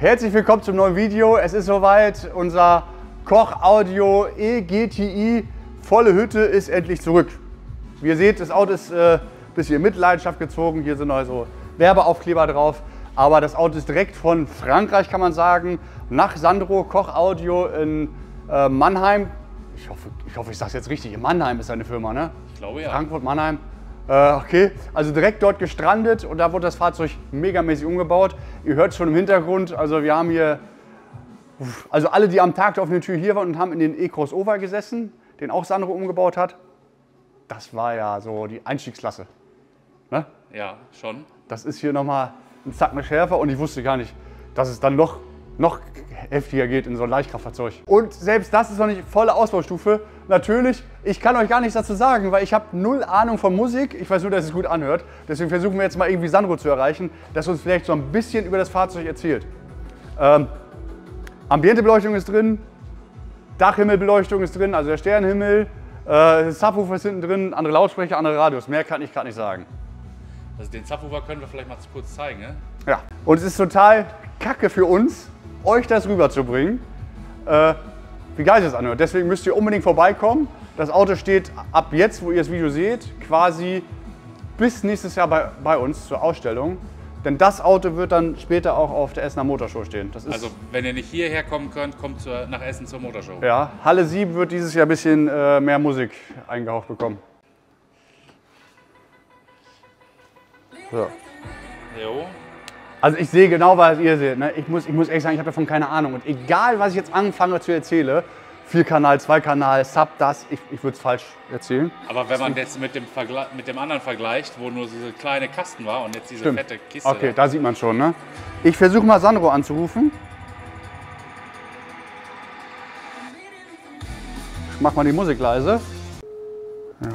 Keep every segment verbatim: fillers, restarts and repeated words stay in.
Herzlich willkommen zum neuen Video. Es ist soweit, unser Koch Audio E G T I volle Hütte ist endlich zurück. Wie ihr seht, das Auto ist äh, ein bisschen mit Leidenschaft gezogen. Hier sind noch so Werbeaufkleber drauf. Aber das Auto ist direkt von Frankreich, kann man sagen, nach Sandro Koch Audio in äh, Mannheim. Ich hoffe, ich hoffe, ich sage es jetzt richtig. In Mannheim ist seine Firma, ne? Ich glaube ja. Frankfurt, Mannheim. Äh, okay, also direkt dort gestrandet und da wurde das Fahrzeug megamäßig umgebaut. Ihr hört es schon im Hintergrund. Also wir haben hier, also alle, die am Tag der offenen Tür hier waren und haben in den E-Crossover gesessen, den auch Sandro umgebaut hat. Das war ja so die Einstiegsklasse, ne? Ja, schon. Das ist hier nochmal ein Zacken schärfer und ich wusste gar nicht, dass es dann noch, noch heftiger geht in so ein Leichtkraftfahrzeug. Und selbst das ist noch nicht volle Ausbaustufe. Natürlich, ich kann euch gar nichts dazu sagen, weil ich habe null Ahnung von Musik. Ich weiß nur, dass es gut anhört. Deswegen versuchen wir jetzt mal irgendwie Sandro zu erreichen, dass er uns vielleicht so ein bisschen über das Fahrzeug erzählt. Ähm, Ambientebeleuchtung ist drin, Dachhimmelbeleuchtung ist drin, also der Sternenhimmel, äh, Subwoofer ist hinten drin, andere Lautsprecher, andere Radios. Mehr kann ich gerade nicht sagen. Also den Subwoofer können wir vielleicht mal kurz zeigen, ne? Ja, und es ist total kacke für uns, euch das rüberzubringen, äh, wie geil es anhört. Deswegen müsst ihr unbedingt vorbeikommen. Das Auto steht ab jetzt, wo ihr das Video seht, quasi bis nächstes Jahr bei, bei uns zur Ausstellung. Denn das Auto wird dann später auch auf der Essener Motorshow stehen. Das ist also, wenn ihr nicht hierher kommen könnt, kommt zur, nach Essen zur Motorshow. Ja, Halle sieben wird dieses Jahr ein bisschen äh, mehr Musik eingehaucht bekommen. So. Jo. Also ich sehe genau, was ihr seht, ne? Ich muss, ich muss ehrlich sagen, ich habe davon keine Ahnung. Und egal, was ich jetzt anfange zu erzählen, Vierkanal, Zweikanal, Sub, das, ich, ich würde es falsch erzählen. Aber wenn man jetzt mit dem, Vergle mit dem anderen vergleicht, wo nur diese kleine Kasten war und jetzt diese Stimmt. fette Kiste. Okay, da. da sieht man schon, ne? Ich versuche mal Sandro anzurufen. Ich mach mal die Musik leise. Ja.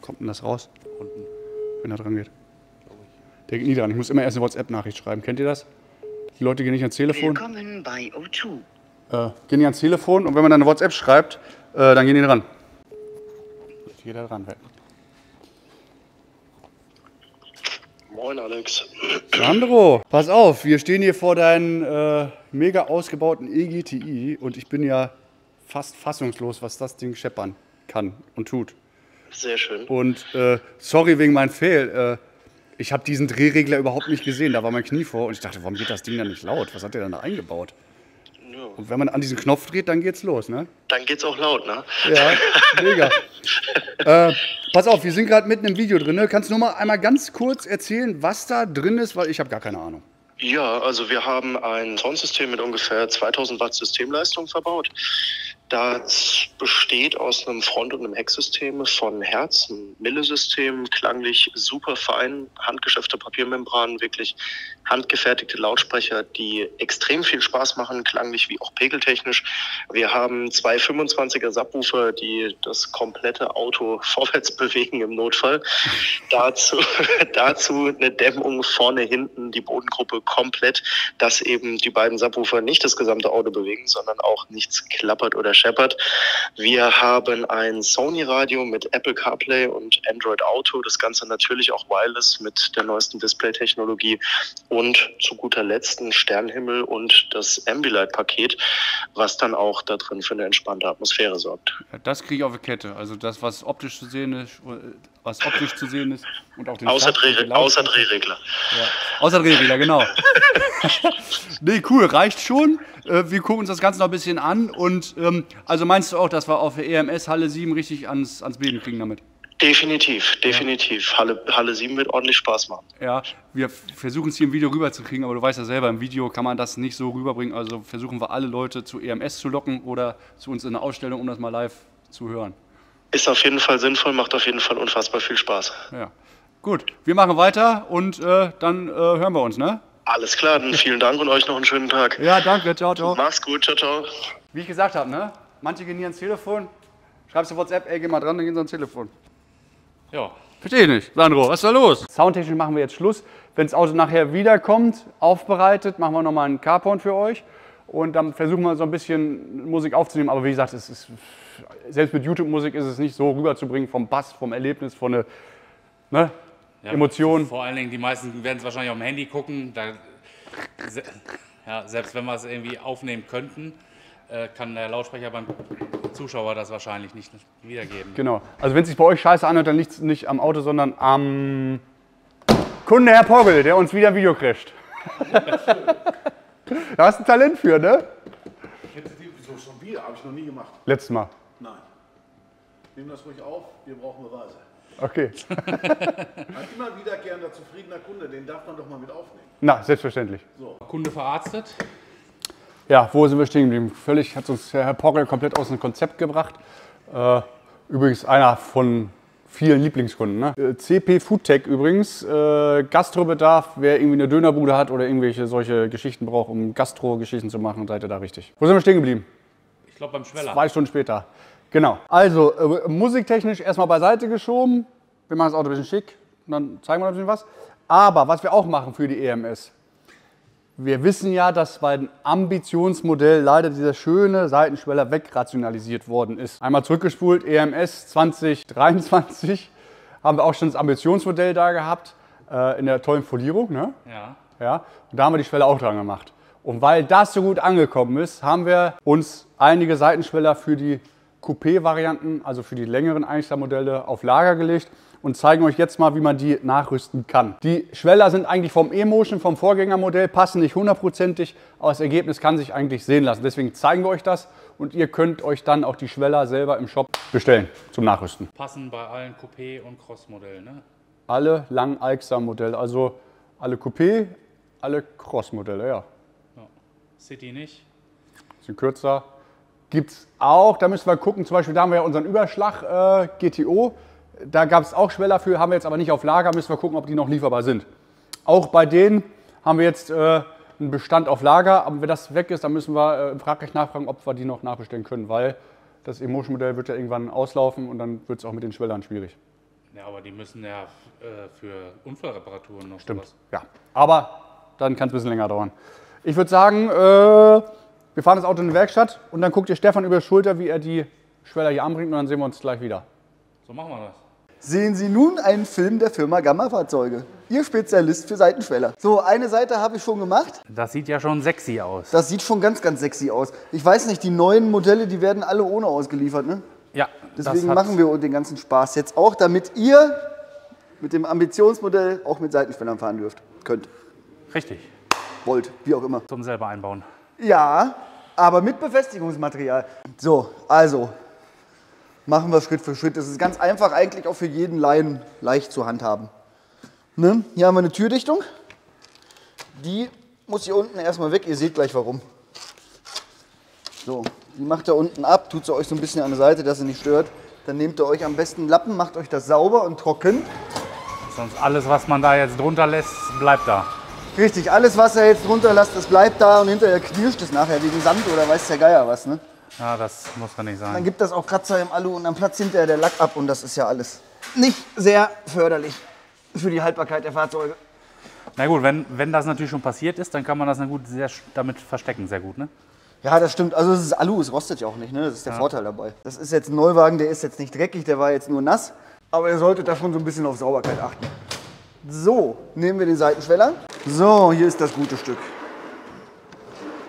Kommt denn das raus? Unten. Wenn er dran geht. Der geht nie dran. Ich muss immer erst eine WhatsApp-Nachricht schreiben. Kennt ihr das? Die Leute gehen nicht ans Telefon. Willkommen bei O zwei. Äh, gehen die ans Telefon und wenn man dann eine WhatsApp schreibt, äh, dann gehen die dran. Jetzt geht er dran. Moin Alex. Sandro, pass auf. Wir stehen hier vor deinem äh, mega ausgebauten E G T I und ich bin ja fast fassungslos, was das Ding scheppern kann und tut. Sehr schön. Und äh, sorry wegen meinem Fehl, äh, ich habe diesen Drehregler überhaupt nicht gesehen, da war mein Knie vor und ich dachte, warum geht das Ding dann nicht laut? Was hat der dann da eingebaut? Ja. Und wenn man an diesen Knopf dreht, dann geht's los, ne? Dann geht's auch laut, ne? Ja, mega. äh, pass auf, wir sind gerade mitten im Video drin, ne? Kannst du nur mal einmal ganz kurz erzählen, was da drin ist, weil ich habe gar keine Ahnung. Ja, also wir haben ein Soundsystem mit ungefähr zweitausend Watt Systemleistung verbaut. Das besteht aus einem Front- und einem Hecksystem von Hertz, ein Mille-System, klanglich super fein, handgeschäfte Papiermembranen, wirklich handgefertigte Lautsprecher, die extrem viel Spaß machen, klanglich wie auch pegeltechnisch. Wir haben zwei fünfundzwanziger Subwoofer, die das komplette Auto vorwärts bewegen im Notfall. dazu, dazu eine Dämmung vorne, hinten, die Bodengruppe komplett, dass eben die beiden Subwoofer nicht das gesamte Auto bewegen, sondern auch nichts klappert oder scheppert. Wir haben ein Sony-Radio mit Apple CarPlay und Android Auto, das Ganze natürlich auch wireless mit der neuesten Display-Technologie und zu guter Letzt ein Sternenhimmel und das Ambilight-Paket, was dann auch da drin für eine entspannte Atmosphäre sorgt. Ja, das kriege ich auf die Kette, also das, was optisch zu sehen ist, was optisch zu sehen ist und auch den außer Drehregler. Außer Drehregler, ja. Außer Drehregler, genau. Nee, cool, reicht schon. Wir gucken uns das Ganze noch ein bisschen an und also meinst du auch, dass wir auf der E M S Halle sieben richtig ans, ans Beben kriegen damit? Definitiv, definitiv. Ja. Halle sieben wird ordentlich Spaß machen. Ja, wir versuchen es hier im Video rüberzukriegen, aber du weißt ja selber, im Video kann man das nicht so rüberbringen. Also versuchen wir alle Leute zu E M S zu locken oder zu uns in eine Ausstellung, um das mal live zu hören. Ist auf jeden Fall sinnvoll, macht auf jeden Fall unfassbar viel Spaß. Ja, gut. Wir machen weiter und äh, dann äh, hören wir uns, ne? Alles klar, dann vielen Dank und euch noch einen schönen Tag. Ja, danke, ciao, ciao. Mach's gut, ciao, ciao. Wie ich gesagt habe, ne? Manche gehen nie ans Telefon, schreibst du WhatsApp, ey, geh mal dran, dann gehen sie ans Telefon. Ja. Verstehe ich nicht, Sandro, was ist da los? Soundtechnisch machen wir jetzt Schluss. Wenn das Auto nachher wiederkommt, aufbereitet, machen wir nochmal einen Carporn für euch. Und dann versuchen wir so ein bisschen Musik aufzunehmen. Aber wie gesagt, es ist, selbst mit YouTube-Musik ist es nicht so rüberzubringen vom Bass, vom Erlebnis, von einer, ne? ja, Emotionen. Vor allen Dingen, die meisten werden es wahrscheinlich auf dem Handy gucken. Da, se, ja, selbst wenn wir es irgendwie aufnehmen könnten, äh, kann der Lautsprecher beim Zuschauer das wahrscheinlich nicht wiedergeben. Genau. Also wenn es sich bei euch scheiße anhört, dann liegt es nicht am Auto, sondern am Kunde Herr Poggel, der uns wieder ein Video crasht. Da hast du ein Talent für, ne? Ich hätte die so schon wieder, habe ich noch nie gemacht. Letztes Mal? Nein. Nehmen das ruhig auf, wir brauchen Beweise. Okay. Ein immer wiederkehrender, zufriedener Kunde, den darf man doch mal mit aufnehmen. Na, selbstverständlich. So. Kunde verarztet. Ja, wo sind wir stehen geblieben? Völlig hat uns Herr Poggel komplett aus dem Konzept gebracht. Übrigens einer von vielen Lieblingskunden. Ne? C P Foodtech übrigens, äh, Gastrobedarf, wer irgendwie eine Dönerbude hat oder irgendwelche solche Geschichten braucht, um Gastro-Geschichten zu machen, seid ihr da richtig. Wo sind wir stehen geblieben? Ich glaube beim Schweller. Zwei Stunden später. Genau. Also, äh, musiktechnisch erstmal beiseite geschoben. Wir machen das Auto ein bisschen schick und dann zeigen wir noch ein bisschen was. Aber was wir auch machen für die E M S, wir wissen ja, dass bei dem Ambitionsmodell leider dieser schöne Seitenschweller wegrationalisiert worden ist. Einmal zurückgespult, E M S zwanzig dreiundzwanzig, haben wir auch schon das Ambitionsmodell da gehabt, äh, in der tollen Folierung, ne? Ja. Ja. Und da haben wir die Schwelle auch dran gemacht. Und weil das so gut angekommen ist, haben wir uns einige Seitenschweller für die Coupé-Varianten, also für die längeren Einsteigermodelle, auf Lager gelegt und zeigen euch jetzt mal, wie man die nachrüsten kann. Die Schweller sind eigentlich vom E-Motion, vom Vorgängermodell, passen nicht hundertprozentig, aber das Ergebnis kann sich eigentlich sehen lassen. Deswegen zeigen wir euch das und ihr könnt euch dann auch die Schweller selber im Shop bestellen zum Nachrüsten. Passen bei allen Coupé- und Cross-Modellen, ne? Alle Lang-Alxa-Modelle, also alle Coupé, alle Cross-Modelle, ja. Ja. City nicht. Bisschen kürzer. Gibt's auch, da müssen wir gucken, zum Beispiel da haben wir ja unseren Überschlag äh, G T O. Da gab es auch Schweller für, haben wir jetzt aber nicht auf Lager, müssen wir gucken, ob die noch lieferbar sind. Auch bei denen haben wir jetzt äh, einen Bestand auf Lager, aber wenn das weg ist, dann müssen wir äh, im Fragerecht nachfragen, ob wir die noch nachbestellen können, weil das E-Motion-Modell wird ja irgendwann auslaufen und dann wird es auch mit den Schwellern schwierig. Ja, aber die müssen ja äh, für Unfallreparaturen noch. Stimmt, sowas. Ja, aber dann kann es ein bisschen länger dauern. Ich würde sagen, äh, wir fahren das Auto in die Werkstatt und dann guckt ihr Stefan über die Schulter, wie er die Schweller hier anbringt und dann sehen wir uns gleich wieder. So machen wir das. Sehen Sie nun einen Film der Firma Gamma-Fahrzeuge. Ihr Spezialist für Seitenschweller. So, eine Seite habe ich schon gemacht. Das sieht ja schon sexy aus. Das sieht schon ganz, ganz sexy aus. Ich weiß nicht, die neuen Modelle, die werden alle ohne ausgeliefert, ne? Ja. Deswegen machen wir den ganzen Spaß jetzt auch, damit ihr mit dem Ambitionsmodell auch mit Seitenschwellern fahren dürft. Könnt. Richtig. Wollt, wie auch immer. Zum selber einbauen. Ja, aber mit Befestigungsmaterial. So, also... machen wir Schritt für Schritt. Das ist ganz einfach, eigentlich auch für jeden Laien leicht zu handhaben. Ne? Hier haben wir eine Türdichtung. Die muss hier unten erstmal weg. Ihr seht gleich warum. So, die macht ihr unten ab, tut sie euch so ein bisschen an die Seite, dass sie nicht stört. Dann nehmt ihr euch am besten einen Lappen, macht euch das sauber und trocken. Sonst alles, was man da jetzt drunter lässt, bleibt da. Richtig, alles, was ihr jetzt drunter lasst, das bleibt da und hinterher knirscht es nachher wegen Sand oder weiß der Geier was. Ne? Ja, das muss ja nicht sein. Dann gibt das auch Kratzer im Alu und dann platzt hinterher der Lack ab und das ist ja alles nicht sehr förderlich für die Haltbarkeit der Fahrzeuge. Na gut, wenn, wenn das natürlich schon passiert ist, dann kann man das dann gut sehr, damit verstecken, sehr gut, ne? Ja, das stimmt. Also es ist Alu, es rostet ja auch nicht, ne? Das ist der ja. Vorteil dabei. Das ist jetzt ein Neuwagen, der ist jetzt nicht dreckig, der war jetzt nur nass. Aber ihr solltet da schon so ein bisschen auf Sauberkeit achten. So, nehmen wir den Seitenschweller. So, hier ist das gute Stück.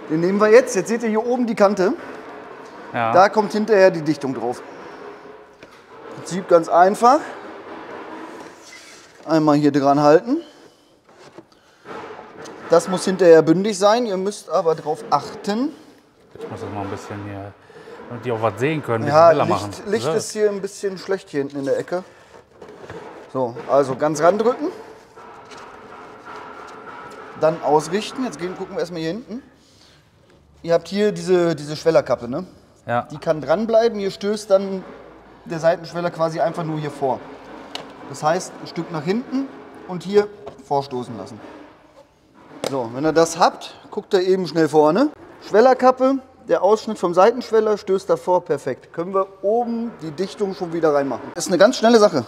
Den nehmen wir jetzt. Jetzt seht ihr hier oben die Kante. Ja. Da kommt hinterher die Dichtung drauf. Prinzip ganz einfach. Einmal hier dran halten. Das muss hinterher bündig sein. Ihr müsst aber drauf achten. Ich muss das mal ein bisschen hier, damit die auch was sehen können. Ja, Licht, machen. Licht ist hier ein bisschen schlecht hier hinten in der Ecke. So, also ganz randrücken. Dann ausrichten. Jetzt gehen, gucken wir erstmal hier hinten. Ihr habt hier diese, diese Schwellerkappe, ne? Ja. Die kann dranbleiben, hier stößt dann der Seitenschweller quasi einfach nur hier vor. Das heißt, ein Stück nach hinten und hier vorstoßen lassen. So, wenn ihr das habt, guckt ihr eben schnell vorne. Schwellerkappe, der Ausschnitt vom Seitenschweller stößt davor, perfekt. Können wir oben die Dichtung schon wieder reinmachen. Das ist eine ganz schnelle Sache.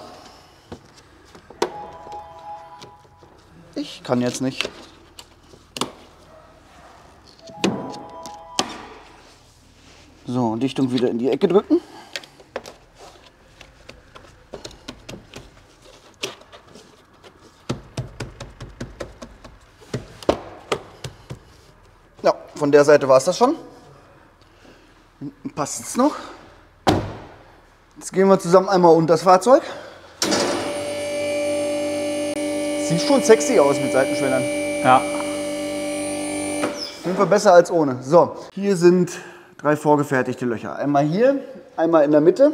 Ich kann jetzt nicht. So, Dichtung wieder in die Ecke drücken. Ja, von der Seite war es das schon. Hinten passt es noch. Jetzt gehen wir zusammen einmal unter das Fahrzeug. Sieht schon sexy aus mit Seitenschwellern. Ja. Auf jeden Fall besser als ohne. So, hier sind drei vorgefertigte Löcher. Einmal hier, einmal in der Mitte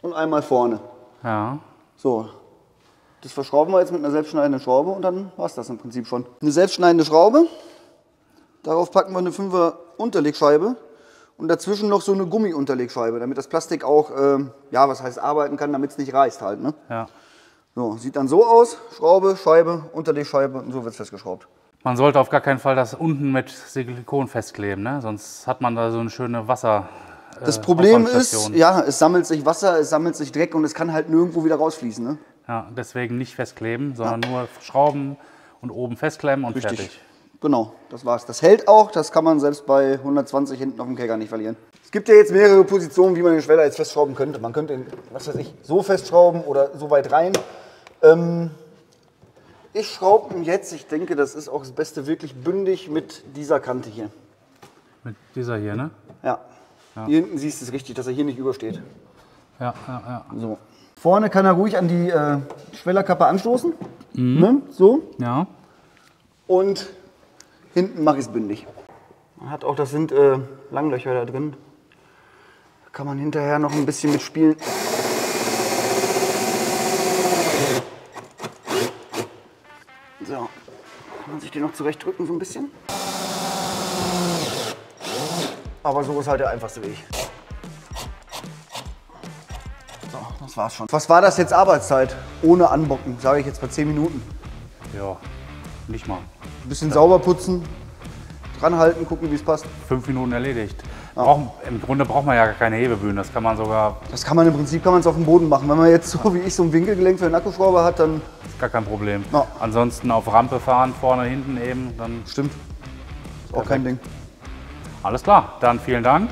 und einmal vorne. Ja. So. Das verschrauben wir jetzt mit einer selbstschneidenden Schraube und dann war es das im Prinzip schon. Eine selbstschneidende Schraube, darauf packen wir eine fünfer Unterlegscheibe und dazwischen noch so eine Gummiunterlegscheibe, damit das Plastik auch, ähm, ja, was heißt arbeiten kann, damit es nicht reißt halt, ne? Ja. So, sieht dann so aus, Schraube, Scheibe, Unterlegscheibe und so wird es festgeschraubt. Man sollte auf gar keinen Fall das unten mit Silikon festkleben, ne? Sonst hat man da so eine schöne Wasser... Das Problem ist, ja, es sammelt sich Wasser, es sammelt sich Dreck und es kann halt nirgendwo wieder rausfließen. Ne? Ja, deswegen nicht festkleben, sondern ja. nur schrauben und oben festklemmen und Richtig. fertig. Genau, das war's. Das hält auch, das kann man selbst bei hundertzwanzig hinten auf dem Kegger nicht verlieren. Es gibt ja jetzt mehrere Positionen, wie man den Schweller jetzt festschrauben könnte. Man könnte ihn, was weiß ich, so festschrauben oder so weit rein. Ähm, ich schraube ihn jetzt, ich denke, das ist auch das Beste, wirklich bündig mit dieser Kante hier. Mit dieser hier, ne? Ja. Ja. Hier hinten siehst du es richtig, dass er hier nicht übersteht. Ja, ja, ja. So. Vorne kann er ruhig an die äh, Schwellerkappe anstoßen. Mhm. Ne? So. Ja. Und hinten mache ich es bündig. Man hat auch, das sind äh, Langlöcher da drin. Da kann man hinterher noch ein bisschen mitspielen. So. Kann man sich den noch zurechtdrücken, so ein bisschen. Aber so ist halt der einfachste Weg. So, das war's schon. Was war das jetzt Arbeitszeit? Ohne Anbocken, sage ich jetzt bei zehn Minuten. Ja, nicht mal. Ein bisschen ja. sauber putzen, dranhalten, gucken, wie es passt. Fünf Minuten erledigt. Ja. Brauchen, im Grunde braucht man ja gar keine Hebebühnen, das kann man sogar... Das kann man im Prinzip, kann man es auf dem Boden machen. Wenn man jetzt so wie ich so ein Winkelgelenk für den Akkuschrauber hat, dann... Ist gar kein Problem. Ja. Ansonsten auf Rampe fahren, vorne, hinten eben, dann... Stimmt, ist auch kein Ding. Alles klar, dann vielen Dank.